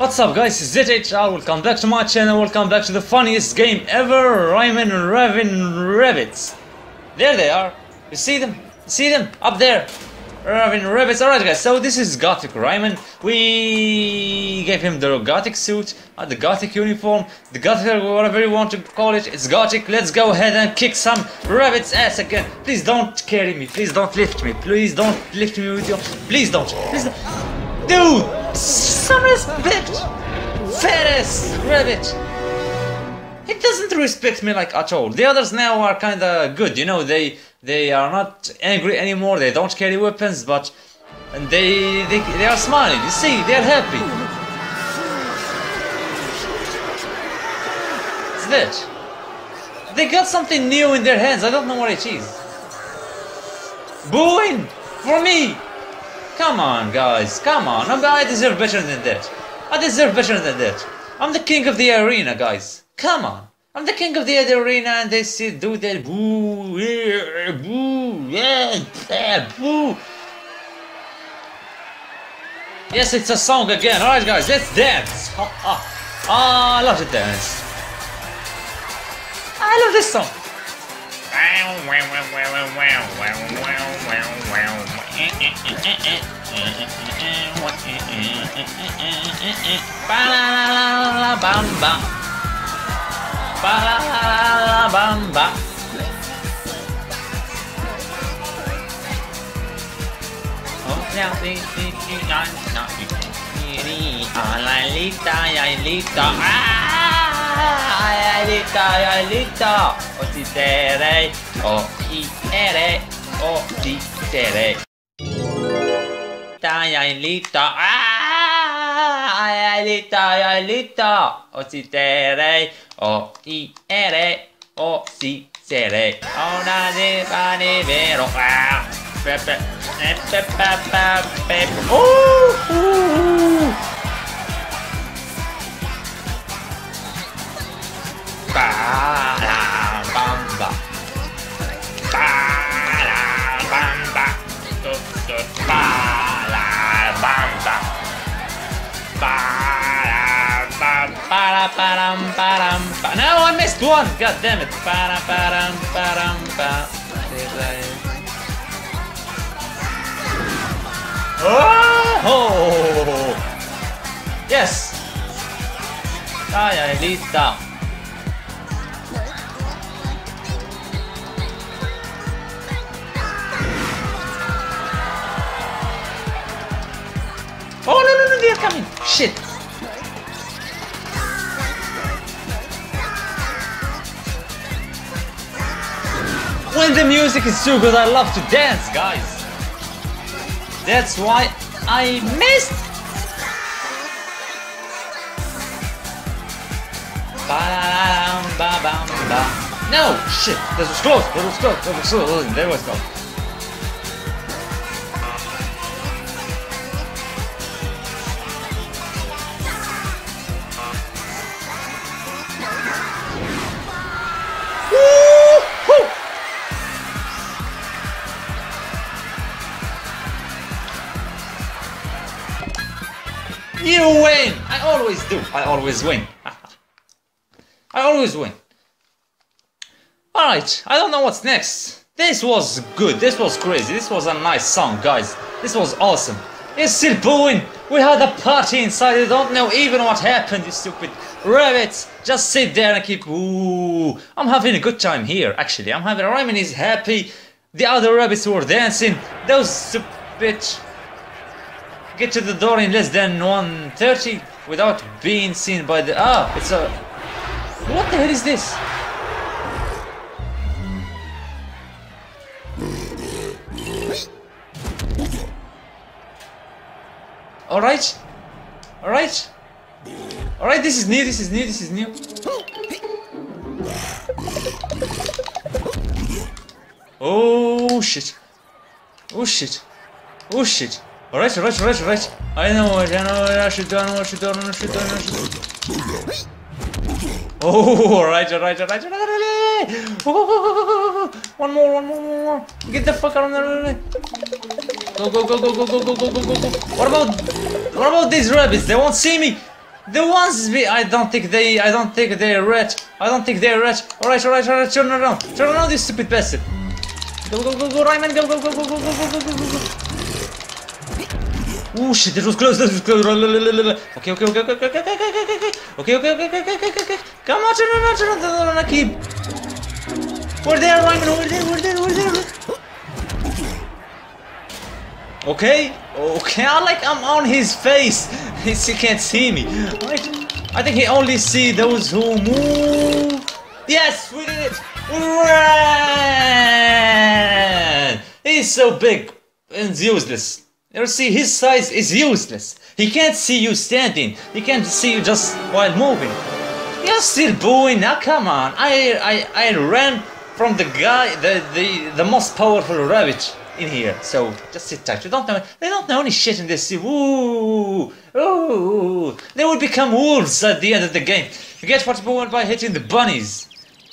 What's up guys, ZH, welcome back to my channel, welcome back to the funniest game ever, Rayman Raving Rabbids. There they are, you see them? Up there, Raving Rabbids. Alright guys, so this is Gothic Rayman. We gave him the Gothic suit, the Gothic uniform, the Gothic, whatever you want to call it, it's Gothic. Let's go ahead and kick some rabbit's ass again. Please don't carry me, please don't lift me, please don't lift me with your... Please don't, Dude! Some respect, fat ass rabbit. It doesn't respect me like at all. The others now are kinda good, you know. They are not angry anymore. They don't carry weapons, but and they are smiling. You see, they are happy. It's that. They got something new in their hands. I don't know what it is. Booing for me. Come on, guys, come on. I deserve better than that. I'm the king of the arena, guys. Come on. I'm the king of the arena, and they still do that. Boo, yeah, boo, yeah, boo. Yes, it's a song again. Alright, guys, let's dance. Ha, ha. I love to dance. I love this song. No, I missed one. God damn it. Oh! Yes. Elita. Oh no no no, they are coming! Shit! When the music is too good, I love to dance, guys! That's why I missed! No! Shit! That was close! That was close! You win! I always do. I always win. Alright, I don't know what's next. This was good. This was crazy. This was a nice song, guys. This was awesome. It's still booing. We had a party inside. I don't know even what happened, you stupid rabbits. Just sit there and keep... Ooh. I'm having a good time here, actually. Rayman is happy. The other rabbits were dancing. Those stupid... Get to the door in less than 1:30 without being seen by the... Ah, it's a... What the hell is this? Alright. This is new, Oh shit. Alright, I know what I should do. Oh, alright. One more. Get the fuck out of there. Go. What about these rabbits? They won't see me. The ones I don't think they're rich. Alright, turn around this stupid bastard. Go Rayman, go. Oh shit, that was close. Okay. Come on, turn around, Akib. We're there, Rayman, we're there. Okay, I'm on his face. He can't see me. I think he only see those who move. Yes, we did it. Run! He's so big and useless. You see, his size is useless. He can't see you standing. He can't see you just while moving. You're still booing. Now come on. I ran from the guy, the most powerful rabbit in here, so just sit tight. They don't know any shit in this sea. Ooh. They will become wolves at the end of the game. You get what you want by hitting the bunnies.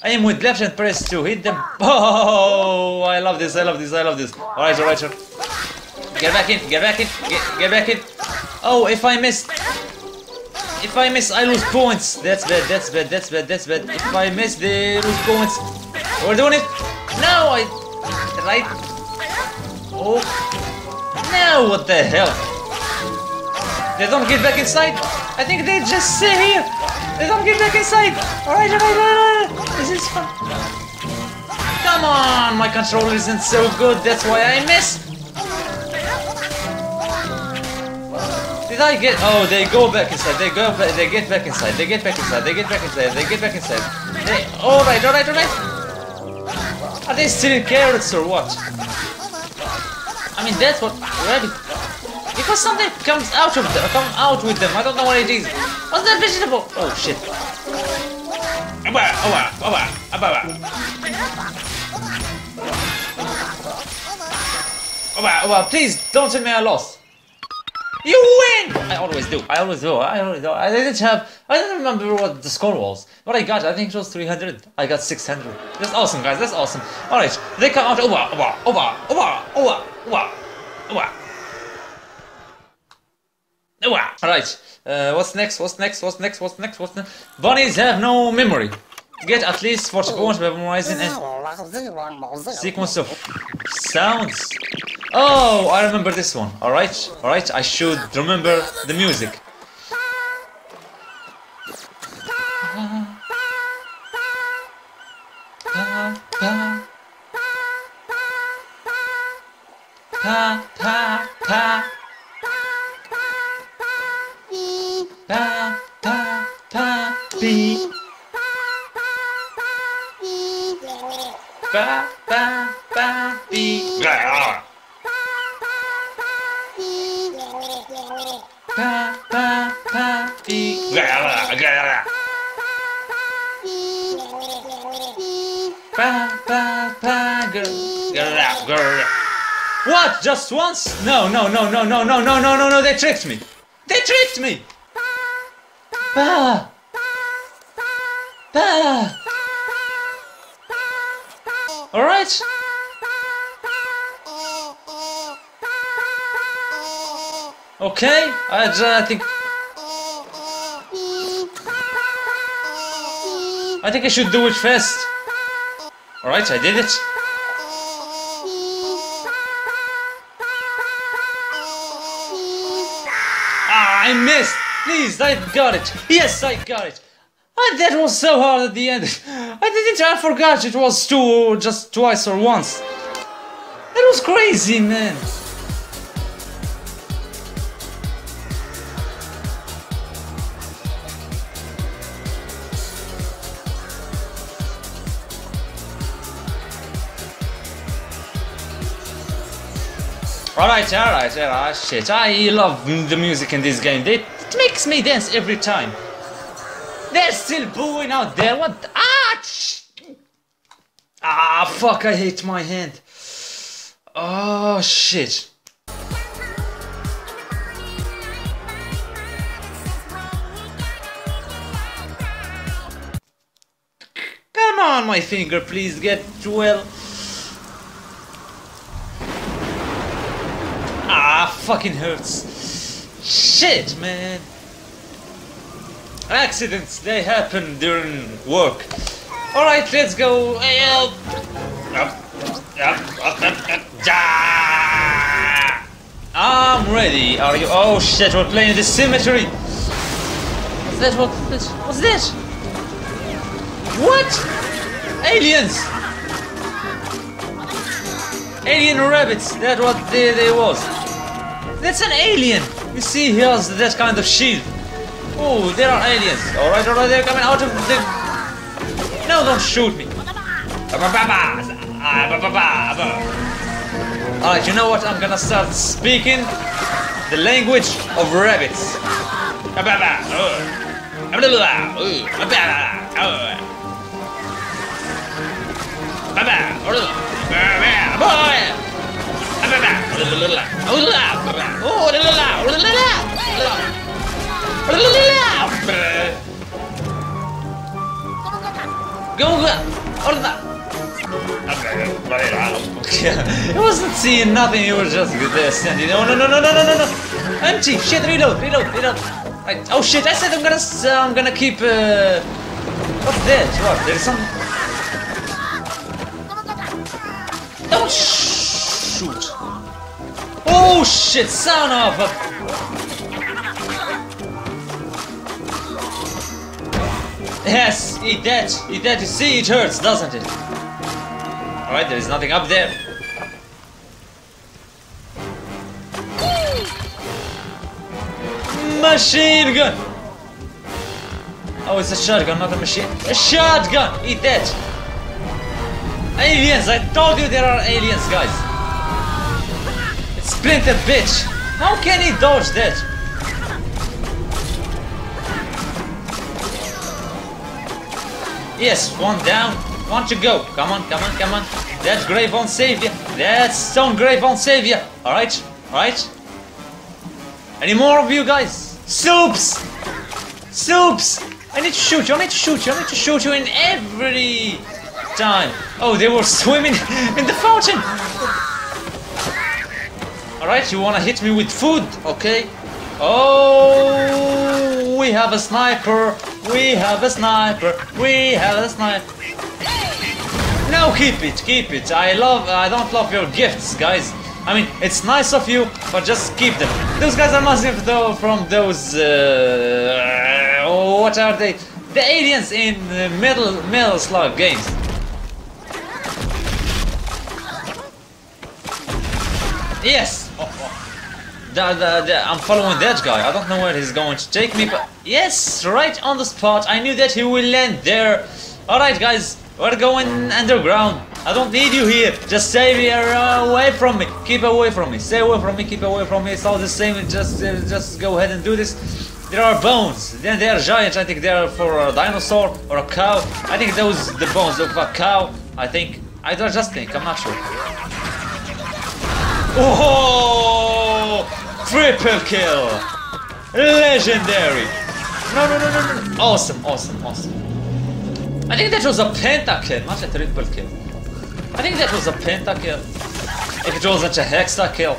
Aim with left and press to hit them. Oh, I love this. Alright. Get back in. Oh, if I miss, I lose points. That's bad. If I miss, they lose points. We're doing it. No, right. Oh, now what the hell? They don't get back inside? I think they just sit here. They don't get back inside. Alright. This is fun. Come on, my control isn't so good. That's why I miss. Did I get... Oh, they go back inside. They get back inside. Alright. Are they stealing carrots or what? I mean, that's what rabbit. Because something comes out with them. I don't know what it is. What's that vegetable? Oh shit! Oba! Please don't tell me I lost. You win! I always do. I didn't remember what the score was. What I got, I think it was 300. I got 600. That's awesome, guys. That's awesome. All right, they come out. Oba! All right. What's next? Bunnies have no memory. Get at least 40 points by memorizing a sequence of sounds. Oh, I remember this one. Alright, I should remember the music. What? Just once? No, they tricked me! Alright! Okay, I think I should do it first. Alright, I did it. I missed! Please, I got it! Yes, I got it! That was so hard at the end. I forgot it was just twice or once. That was crazy, man. Alright, shit, I love the music in this game, it makes me dance every time. They're still booing out there, what the... Ah, fuck, I hit my hand. Oh, shit. Come on, my finger, please, get well. Ah, fucking hurts. Shit, man. Accidents, they happen during work. Alright, let's go. I'm ready. Are you? Oh shit, we're playing the symmetry. What's that? What's that? What? Aliens! Alien rabbits, that's what they was. That's an alien! You see, here's that kind of shield. Oh, there are aliens. Alright, alright, they're coming out of the... No, don't shoot me. Alright, you know what? I'm gonna start speaking the language of rabbits. He wasn't seeing nothing, he was just there standing. Oh, no. Empty! Shit, reload. Right. Oh shit, I said I'm gonna keep what's that? What? There's some... Don't shoot! Oh shit, son of a... Yes, eat that, you see it hurts, doesn't it? Alright, there is nothing up there. Machine gun! Oh, it's a shotgun, not a machine. A shotgun! Eat that! Aliens, I told you there are aliens, guys. It's Splinter, bitch! How can he dodge that? Yes, one down, one to go. Come on. That grave won't save you. That stone grave won't save you. Alright. Any more of you guys? Soups! I need to shoot you in every time. Oh, they were swimming in the fountain. Alright, you wanna hit me with food? Okay. Oh, we have a sniper. We have a sniper. No, keep it. I don't love your gifts, guys. I mean, it's nice of you, but just keep them. Those guys are massive though from those... what are they? The aliens in Metal Slug games. Yes! I'm following that guy. I don't know where he's going to take me, but yes, right on the spot. I knew that he will land there. Alright guys, we're going underground. I don't need you here. Just stay away from me. Keep away from me. Stay away from me. Keep away from me. It's all the same. Just go ahead and do this. There are bones. Then they are giants. I think they are for a dinosaur or a cow. I think those the bones of a cow. I just think. I'm not sure. Oh! Triple kill! Legendary! No. Awesome. I think that was a pentakill, not a triple kill. I think that was a pentakill. If it wasn't a hexakill.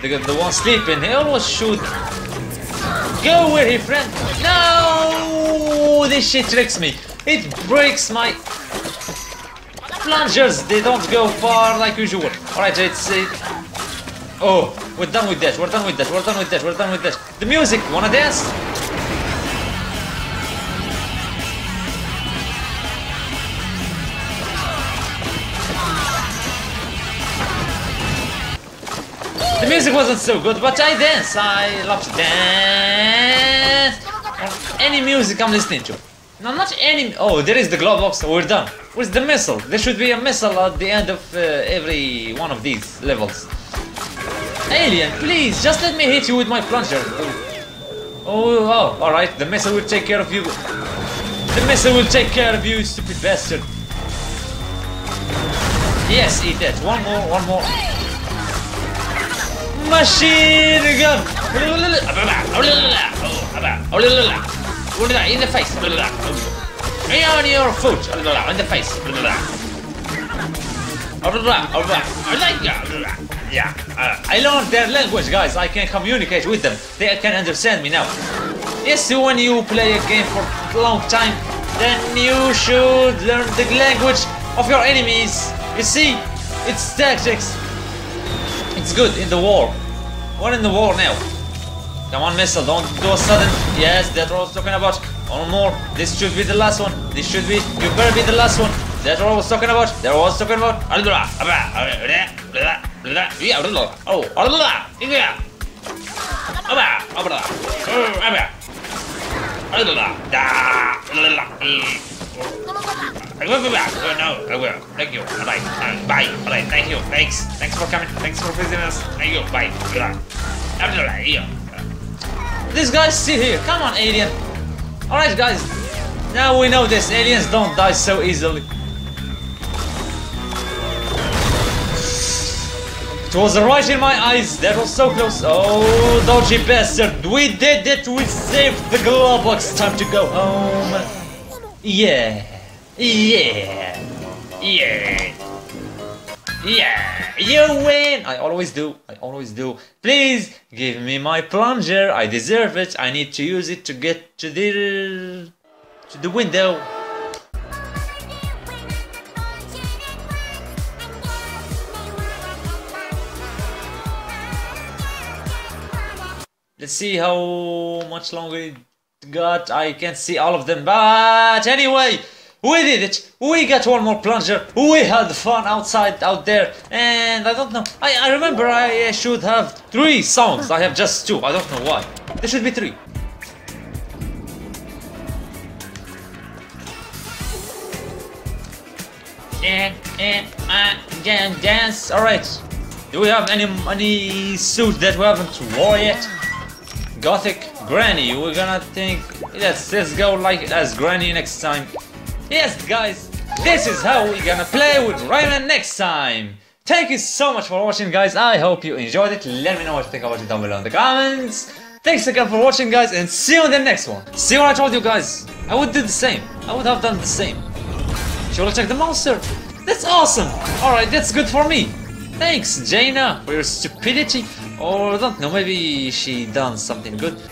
The one sleeping, he always shoot. Go where he friend. No! This shit tricks me. It breaks my... Plungers, they don't go far like usual. Alright, it's... Oh, we're done with that. The music, wanna dance? The music wasn't so good, but I dance. I love to dance. Any music I'm listening to. No, not any... Oh, there is the glove box, we're done. Where's the missile? There should be a missile at the end of every one of these levels. Alien, please, just let me hit you with my plunger. Oh, alright, the missile will take care of you. The missile will take care of you, stupid bastard. Yes, eat that. One more. Machine gun! In the face. On your foot. In the face. Yeah, I learned their language, guys. I can communicate with them. They can understand me now. Yes, when you play a game for a long time, then you should learn the language of your enemies. You see, it's tactics. It's good in the war. We're in the war now. Come on, missile, don't do a sudden. Yes, that's what I was talking about. One more. This should be the last one. This should be. You better be the last one. That's what I was talking about. That was talking about. Thank you. Alright. Bye. Alright. Thank you. Thanks. Thanks for coming. Thanks for visiting us. Thank you. Bye. This guy's still here. Come on, alien. Alright, guys. Now we know this. Aliens don't die so easily. It was right in my eyes. That was so close. Oh, dodgy bastard. We did it. We saved the glove box. Time to go home. Yeah. Yeah. Yeah. Yeah. You win. I always do. I always do. Please give me my plunger. I deserve it. I need to use it to get to the window. Let's see how much longer it got. I can't see all of them, but anyway, we did it. We got one more plunger. We had fun out there, and I don't know. I remember I should have 3 songs. I have just 2. I don't know why. There should be 3. And I can dance. All right. Do we have any suit that we haven't wore yet? Gothic Granny, we're gonna think. Yes, let's go like as Granny next time. Yes, guys, this is how we're gonna play with Rayman next time. Thank you so much for watching, guys. I hope you enjoyed it. Let me know what you think about it down below in the comments. Thanks again for watching, guys, and see you in the next one. See what I told you, guys? I would do the same. I would have done the same. Should I check the monster? That's awesome. All right, that's good for me. Thanks, Jaina, for your stupidity. Or I don't know, maybe she done something good.